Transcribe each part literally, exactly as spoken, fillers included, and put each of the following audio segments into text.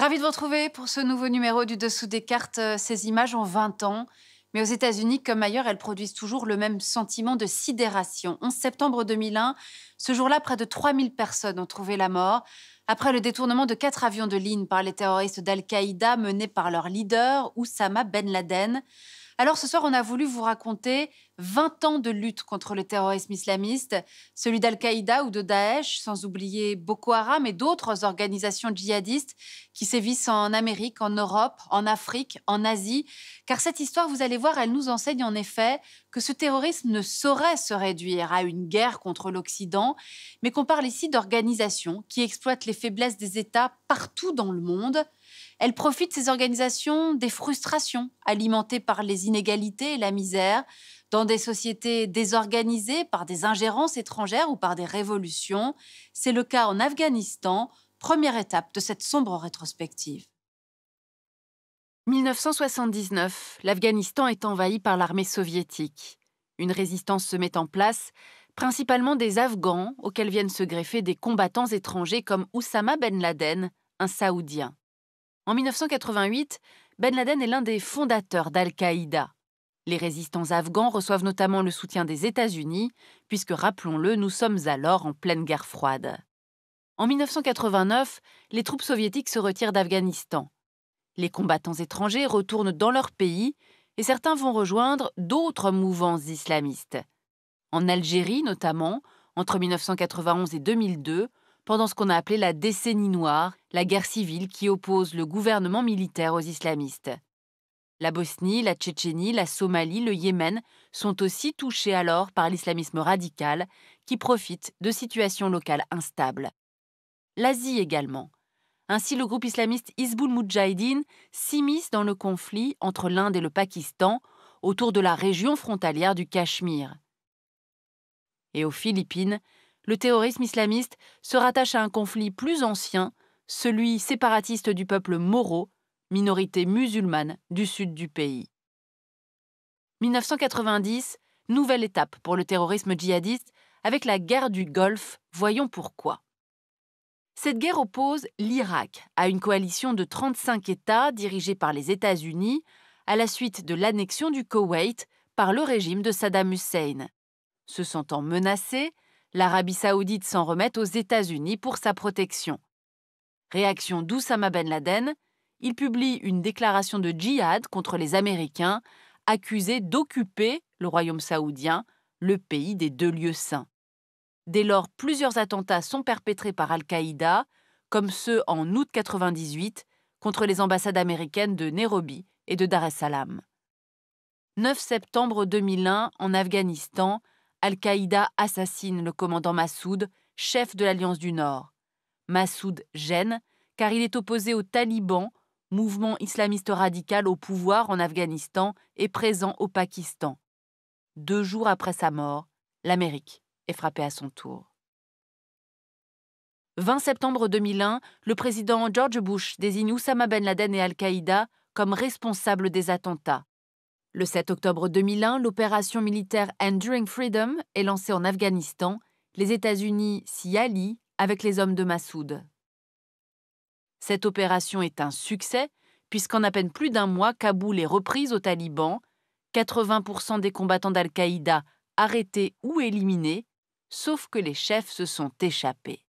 Ravi de vous retrouver pour ce nouveau numéro du Dessous des cartes. Ces images ont vingt ans, mais aux États-Unis comme ailleurs, elles produisent toujours le même sentiment de sidération. onze septembre deux mille un, ce jour-là, près de trois mille personnes ont trouvé la mort après le détournement de quatre avions de ligne par les terroristes d'Al-Qaïda menés par leur leader, Oussama Ben Laden. Alors ce soir, on a voulu vous raconter vingt ans de lutte contre le terrorisme islamiste, celui d'Al-Qaïda ou de Daesh, sans oublier Boko Haram et d'autres organisations djihadistes qui sévissent en Amérique, en Europe, en Afrique, en Asie. Car cette histoire, vous allez voir, elle nous enseigne en effet que ce terrorisme ne saurait se réduire à une guerre contre l'Occident, mais qu'on parle ici d'organisations qui exploitent les faiblesses des États partout dans le monde. Elles profitent, ces organisations, des frustrations alimentées par les inégalités et la misère, dans des sociétés désorganisées par des ingérences étrangères ou par des révolutions. C'est le cas en Afghanistan, première étape de cette sombre rétrospective. mille neuf cent soixante-dix-neuf, l'Afghanistan est envahi par l'armée soviétique. Une résistance se met en place, principalement des Afghans, auxquels viennent se greffer des combattants étrangers comme Oussama Ben Laden, un Saoudien. En mille neuf cent quatre-vingt-huit, Ben Laden est l'un des fondateurs d'Al-Qaïda. Les résistants afghans reçoivent notamment le soutien des États-Unis, puisque, rappelons-le, nous sommes alors en pleine guerre froide. En mille neuf cent quatre-vingt-neuf, les troupes soviétiques se retirent d'Afghanistan. Les combattants étrangers retournent dans leur pays et certains vont rejoindre d'autres mouvances islamistes. En Algérie notamment, entre mille neuf cent quatre-vingt-onze et deux mille deux, pendant ce qu'on a appelé la décennie noire, la guerre civile qui oppose le gouvernement militaire aux islamistes. La Bosnie, la Tchétchénie, la Somalie, le Yémen sont aussi touchés alors par l'islamisme radical qui profite de situations locales instables. L'Asie également. Ainsi, le groupe islamiste Hizbul Moudjahidine s'immisce dans le conflit entre l'Inde et le Pakistan autour de la région frontalière du Cachemire. Et aux Philippines, le terrorisme islamiste se rattache à un conflit plus ancien, celui séparatiste du peuple Moro, minorité musulmane du sud du pays. mille neuf cent quatre-vingt-dix, nouvelle étape pour le terrorisme djihadiste avec la guerre du Golfe, voyons pourquoi. Cette guerre oppose l'Irak à une coalition de trente-cinq États dirigés par les États-Unis à la suite de l'annexion du Koweït par le régime de Saddam Hussein. Se sentant menacée, l'Arabie saoudite s'en remet aux États-Unis pour sa protection. Réaction d'Oussama Ben Laden, il publie une déclaration de djihad contre les Américains, accusés d'occuper le royaume saoudien, le pays des deux lieux saints. Dès lors, plusieurs attentats sont perpétrés par Al-Qaïda, comme ceux en août mille neuf cent quatre-vingt-dix-huit contre les ambassades américaines de Nairobi et de Dar es Salaam. neuf septembre deux mille un, en Afghanistan, Al-Qaïda assassine le commandant Massoud, chef de l'Alliance du Nord. Massoud gêne, car il est opposé aux talibans, mouvement islamiste radical au pouvoir en Afghanistan et présent au Pakistan. Deux jours après sa mort, l'Amérique est frappée à son tour. vingt septembre deux mille un, le président George Bush désigne Oussama Ben Laden et Al-Qaïda comme responsables des attentats. Le sept octobre deux mille un, l'opération militaire Enduring Freedom est lancée en Afghanistan. Les États-Unis s'y allient avec les hommes de Massoud. Cette opération est un succès, puisqu'en à peine plus d'un mois, Kaboul est reprise aux talibans. quatre-vingts pour cent des combattants d'Al-Qaïda arrêtés ou éliminés, sauf que les chefs se sont échappés.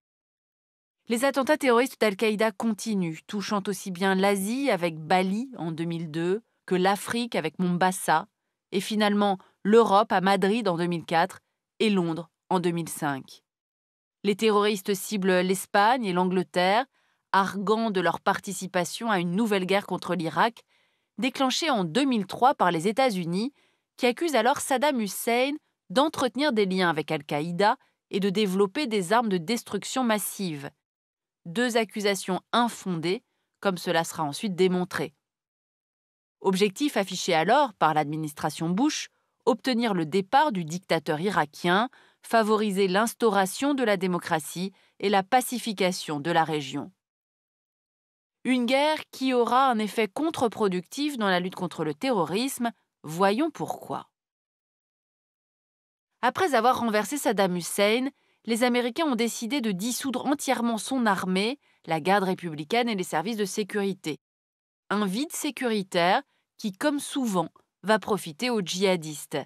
Les attentats terroristes d'Al-Qaïda continuent, touchant aussi bien l'Asie avec Bali en deux mille deux, que l'Afrique avec Mombasa, et finalement l'Europe à Madrid en deux mille quatre et Londres en deux mille cinq. Les terroristes ciblent l'Espagne et l'Angleterre, arguant de leur participation à une nouvelle guerre contre l'Irak, déclenchée en deux mille trois par les États-Unis, qui accusent alors Saddam Hussein d'entretenir des liens avec Al-Qaïda et de développer des armes de destruction massive. Deux accusations infondées, comme cela sera ensuite démontré. Objectif affiché alors par l'administration Bush, obtenir le départ du dictateur irakien, favoriser l'instauration de la démocratie et la pacification de la région. Une guerre qui aura un effet contre-productif dans la lutte contre le terrorisme, voyons pourquoi. Après avoir renversé Saddam Hussein, les Américains ont décidé de dissoudre entièrement son armée la garde républicaine et les services de sécurité. Un vide sécuritaire qui, comme souvent, va profiter aux djihadistes.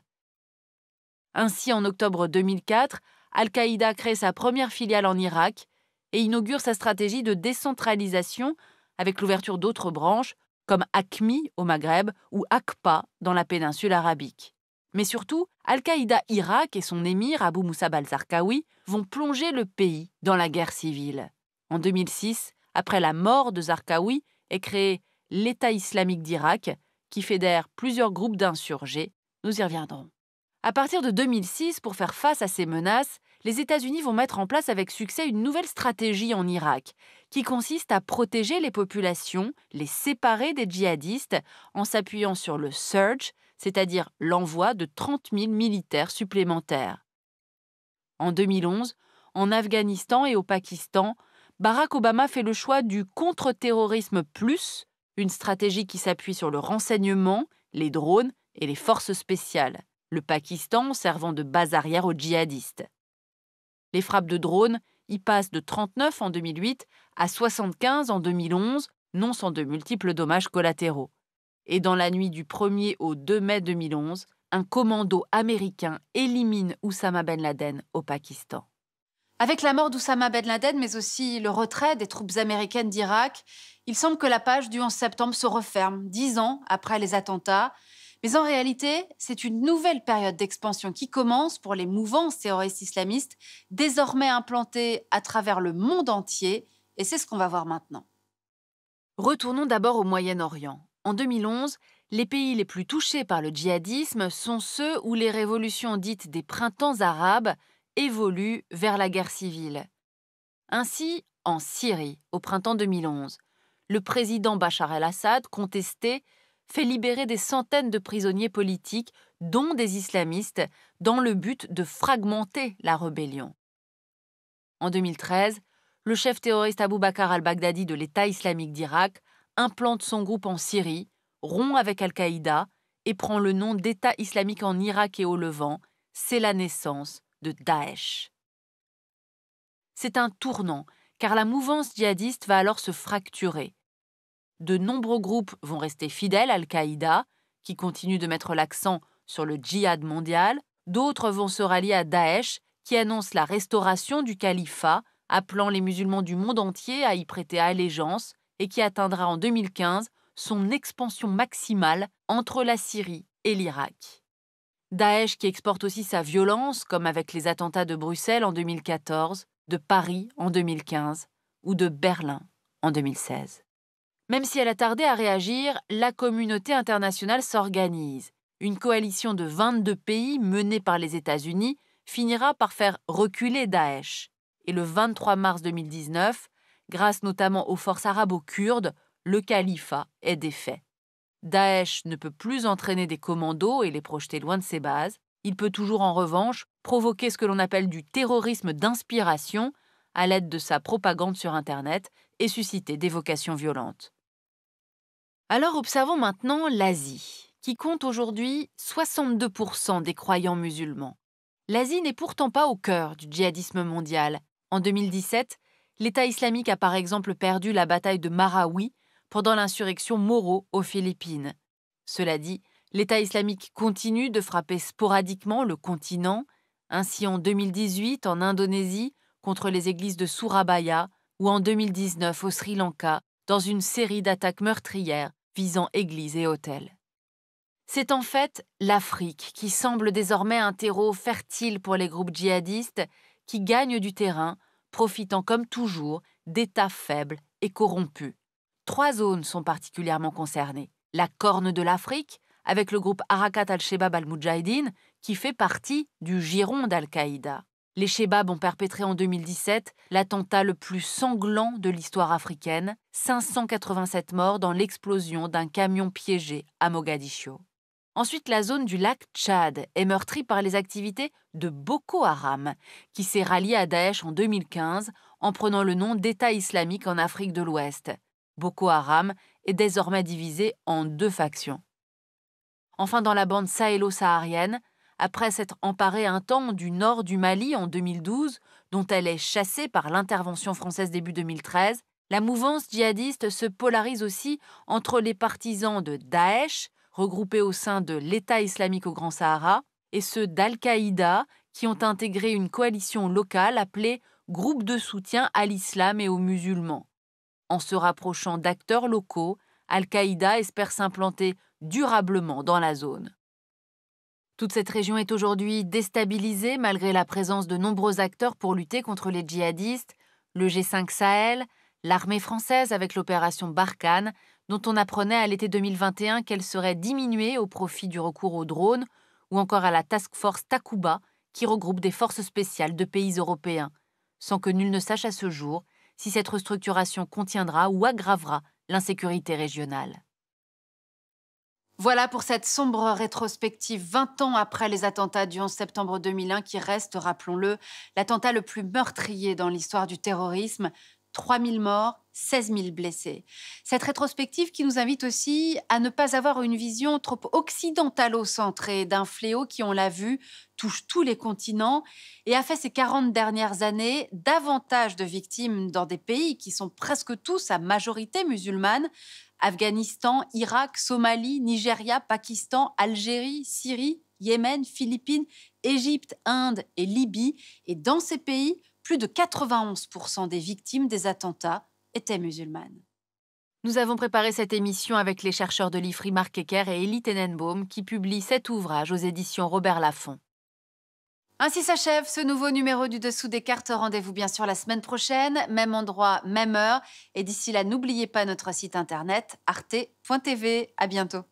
Ainsi, en octobre deux mille quatre, Al-Qaïda crée sa première filiale en Irak et inaugure sa stratégie de décentralisation avec l'ouverture d'autres branches, comme A Q M I au Maghreb ou A Q P A dans la péninsule arabique. Mais surtout, Al-Qaïda Irak et son émir Abou Moussab al-Zarqawi vont plonger le pays dans la guerre civile. En deux mille six, après la mort de Zarqawi, est créé l'État islamique d'Irak qui fédère plusieurs groupes d'insurgés. Nous y reviendrons. À partir de deux mille six, pour faire face à ces menaces, les États-Unis vont mettre en place avec succès une nouvelle stratégie en Irak qui consiste à protéger les populations, les séparer des djihadistes en s'appuyant sur le surge, c'est-à-dire l'envoi de trente mille militaires supplémentaires. En deux mille onze, en Afghanistan et au Pakistan, Barack Obama fait le choix du contre-terrorisme plus, une stratégie qui s'appuie sur le renseignement, les drones et les forces spéciales, le Pakistan servant de base arrière aux djihadistes. Les frappes de drones y passent de trente-neuf en deux mille huit à soixante-quinze en deux mille onze, non sans de multiples dommages collatéraux. Et dans la nuit du premier au deux mai deux mille onze, un commando américain élimine Oussama Ben Laden au Pakistan. Avec la mort d'Oussama Ben Laden, mais aussi le retrait des troupes américaines d'Irak, il semble que la page du onze septembre se referme, dix ans après les attentats. Mais en réalité, c'est une nouvelle période d'expansion qui commence pour les mouvances terroristes islamistes, désormais implantées à travers le monde entier, et c'est ce qu'on va voir maintenant. Retournons d'abord au Moyen-Orient. En deux mille onze, les pays les plus touchés par le djihadisme sont ceux où les révolutions dites des printemps arabes évoluent vers la guerre civile. Ainsi, en Syrie, au printemps deux mille onze, le président Bachar el-Assad, contesté, fait libérer des centaines de prisonniers politiques, dont des islamistes, dans le but de fragmenter la rébellion. En deux mille treize, le chef terroriste Abou Bakr al-Baghdadi de l'État islamique d'Irak implante son groupe en Syrie, rompt avec Al-Qaïda et prend le nom d'État islamique en Irak et au Levant. C'est la naissance de Daesh. C'est un tournant, car la mouvance djihadiste va alors se fracturer. De nombreux groupes vont rester fidèles à Al-Qaïda, qui continue de mettre l'accent sur le djihad mondial. D'autres vont se rallier à Daesh, qui annonce la restauration du califat, appelant les musulmans du monde entier à y prêter allégeance, et qui atteindra en deux mille quinze son expansion maximale entre la Syrie et l'Irak. Daesh qui exporte aussi sa violence, comme avec les attentats de Bruxelles en deux mille quatorze, de Paris en deux mille quinze ou de Berlin en deux mille seize. Même si elle a tardé à réagir, la communauté internationale s'organise. Une coalition de vingt-deux pays menée par les États-Unis finira par faire reculer Daesh. Et le vingt-trois mars deux mille dix-neuf, grâce notamment aux forces arabo-kurdes, le califat est défait. Daesh ne peut plus entraîner des commandos et les projeter loin de ses bases. Il peut toujours en revanche provoquer ce que l'on appelle du terrorisme d'inspiration à l'aide de sa propagande sur Internet et susciter des vocations violentes. Alors observons maintenant l'Asie, qui compte aujourd'hui soixante-deux pour cent des croyants musulmans. L'Asie n'est pourtant pas au cœur du djihadisme mondial. En deux mille dix-sept, l'État islamique a par exemple perdu la bataille de Marawi pendant l'insurrection Moro aux Philippines. Cela dit, l'État islamique continue de frapper sporadiquement le continent. Ainsi, en deux mille dix-huit, en Indonésie, contre les églises de Surabaya, ou en deux mille dix-neuf au Sri Lanka, dans une série d'attaques meurtrières visant églises et hôtels. C'est en fait l'Afrique qui semble désormais un terreau fertile pour les groupes djihadistes qui gagnent du terrain, profitant comme toujours d'États faibles et corrompus. Trois zones sont particulièrement concernées. La Corne de l'Afrique, avec le groupe Harakat al-Shebab al-Mujahideen, qui fait partie du giron d'Al-Qaïda. Les Shebab ont perpétré en deux mille dix-sept l'attentat le plus sanglant de l'histoire africaine, cinq cent quatre-vingt-sept morts dans l'explosion d'un camion piégé à Mogadiscio. Ensuite, la zone du lac Tchad est meurtrie par les activités de Boko Haram, qui s'est ralliée à Daesh en deux mille quinze en prenant le nom d'État islamique en Afrique de l'Ouest. Boko Haram est désormais divisé en deux factions. Enfin, dans la bande sahélo-saharienne, après s'être emparée un temps du nord du Mali en deux mille douze, dont elle est chassée par l'intervention française début deux mille treize, La mouvance djihadiste se polarise aussi entre les partisans de Daesh, regroupés au sein de l'État islamique au Grand Sahara, et ceux d'Al-Qaïda, qui ont intégré une coalition locale appelée Groupe de soutien à l'islam et aux musulmans. En se rapprochant d'acteurs locaux, Al-Qaïda espère s'implanter durablement dans la zone. Toute cette région est aujourd'hui déstabilisée malgré la présence de nombreux acteurs pour lutter contre les djihadistes, le G cinq Sahel, l'armée française avec l'opération Barkhane, dont on apprenait à l'été deux mille vingt et un qu'elle serait diminuée au profit du recours aux drones, ou encore à la Task Force Takuba, qui regroupe des forces spéciales de pays européens, sans que nul ne sache à ce jour si cette restructuration contiendra ou aggravera l'insécurité régionale. Voilà pour cette sombre rétrospective vingt ans après les attentats du onze septembre deux mille un qui reste, rappelons-le, l'attentat le plus meurtrier dans l'histoire du terrorisme, trois mille morts, seize mille blessés. Cette rétrospective qui nous invite aussi à ne pas avoir une vision trop occidentalo-centrée d'un fléau qui, on l'a vu, touche tous les continents et a fait ces quarante dernières années davantage de victimes dans des pays qui sont presque tous à majorité musulmane, Afghanistan, Irak, Somalie, Nigeria, Pakistan, Algérie, Syrie, Yémen, Philippines, Égypte, Inde et Libye. Et dans ces pays, plus de quatre-vingt-onze pour cent des victimes des attentats étaient musulmanes. Nous avons préparé cette émission avec les chercheurs de l'I F R I Mark Ecker et Elie Tenenbaum qui publient cet ouvrage aux éditions Robert Laffont. Ainsi s'achève ce nouveau numéro du Dessous des cartes. Rendez-vous bien sûr la semaine prochaine, même endroit, même heure. Et d'ici là, n'oubliez pas notre site internet arte point tv. À bientôt.